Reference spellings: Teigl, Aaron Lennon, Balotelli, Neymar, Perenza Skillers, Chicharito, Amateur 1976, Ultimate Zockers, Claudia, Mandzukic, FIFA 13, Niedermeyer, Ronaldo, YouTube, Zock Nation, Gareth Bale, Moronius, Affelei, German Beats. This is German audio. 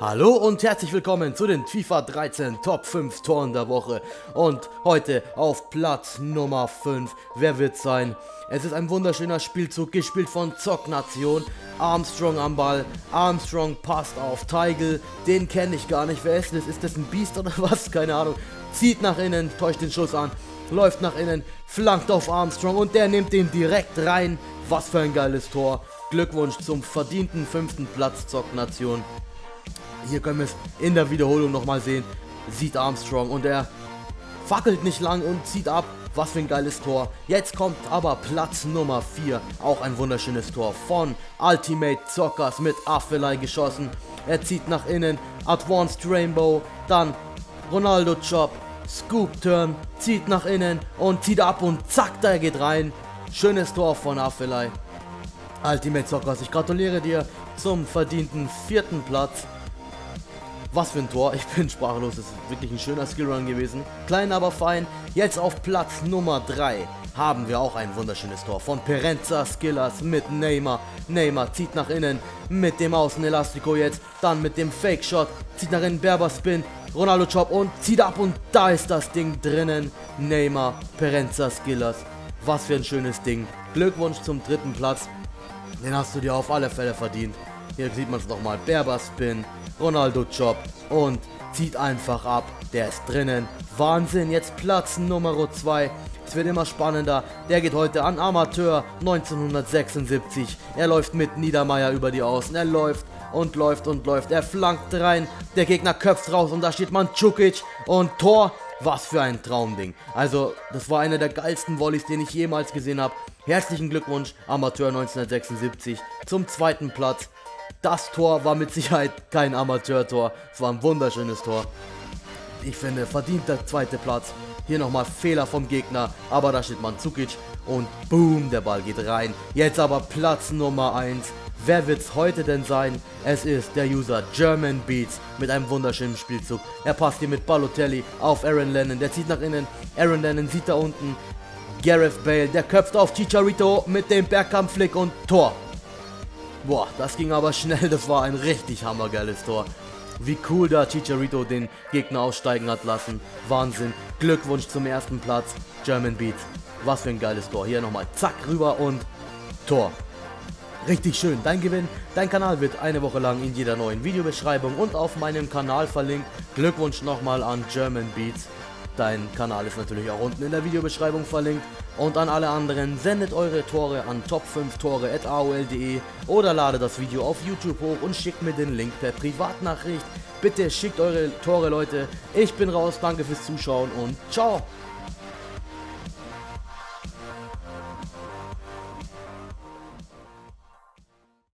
Hallo und herzlich willkommen zu den FIFA 13 Top 5 Toren der Woche und heute auf Platz Nummer 5, wer wird's sein? Es ist ein wunderschöner Spielzug, gespielt von Zock Nation. Armstrong am Ball, Armstrong passt auf Teigl, den kenne ich gar nicht, wer ist das? Ist das ein Biest oder was? Keine Ahnung, zieht nach innen, täuscht den Schuss an, läuft nach innen, flankt auf Armstrong und der nimmt den direkt rein. Was für ein geiles Tor, Glückwunsch zum verdienten 5. Platz Zock Nation. Hier können wir es in der Wiederholung nochmal sehen. Sieht Armstrong und er fackelt nicht lang und zieht ab. Was für ein geiles Tor. Jetzt kommt aber Platz Nummer 4. Auch ein wunderschönes Tor von Ultimate Zockers mit Affelei geschossen. Er zieht nach innen. Advanced Rainbow. Dann Ronaldo Chop. Scoop Turn. Zieht nach innen und zieht ab und zack, da geht rein. Schönes Tor von Affelei. Ultimate Zockers, ich gratuliere dir zum verdienten 4. Platz. Was für ein Tor, ich bin sprachlos, es ist wirklich ein schöner Skillrun gewesen. Klein, aber fein. Jetzt auf Platz Nummer 3 haben wir auch ein wunderschönes Tor von Perenza Skillers mit Neymar. Neymar zieht nach innen mit dem Außenelastico jetzt, dann mit dem Fake-Shot, zieht nach innen, Berberspin, Ronaldo Chop und zieht ab und da ist das Ding drinnen. Neymar, Perenza Skillers, was für ein schönes Ding. Glückwunsch zum 3. Platz, den hast du dir auf alle Fälle verdient. Hier sieht man es nochmal, Berberspin, Ronaldo Chop und zieht einfach ab, der ist drinnen, Wahnsinn. Jetzt Platz Nummer 2, es wird immer spannender, der geht heute an Amateur 1976, er läuft mit Niedermeyer über die Außen, er läuft und läuft und läuft, er flankt rein, der Gegner köpft raus und da steht Mandzukic und Tor. Was für ein Traumding, also das war einer der geilsten Volleys, den ich jemals gesehen habe. Herzlichen Glückwunsch Amateur 1976 zum 2. Platz. Das Tor war mit Sicherheit kein Amateurtor, es war ein wunderschönes Tor. Ich finde, verdient der 2. Platz. Hier nochmal Fehler vom Gegner, aber da steht Mandzukic und boom, der Ball geht rein. Jetzt aber Platz Nummer 1. Wer wird's heute denn sein? Es ist der User German Beats mit einem wunderschönen Spielzug. Er passt hier mit Balotelli auf Aaron Lennon, der zieht nach innen, Aaron Lennon sieht da unten Gareth Bale, der köpft auf Chicharito mit dem Bergkampflick und Tor. Boah, das ging aber schnell, das war ein richtig hammergeiles Tor. Wie cool da Chicharito den Gegner aussteigen hat lassen. Wahnsinn, Glückwunsch zum 1. Platz, German Beats. Was für ein geiles Tor, hier nochmal zack rüber und Tor. Richtig schön, dein Gewinn, dein Kanal wird eine Woche lang in jeder neuen Videobeschreibung und auf meinem Kanal verlinkt. Glückwunsch nochmal an German Beats. Dein Kanal ist natürlich auch unten in der Videobeschreibung verlinkt. Und an alle anderen, sendet eure Tore an top5tore@aol.de oder lade das Video auf YouTube hoch und schickt mir den Link per Privatnachricht. Bitte schickt eure Tore, Leute. Ich bin raus, danke fürs Zuschauen und ciao!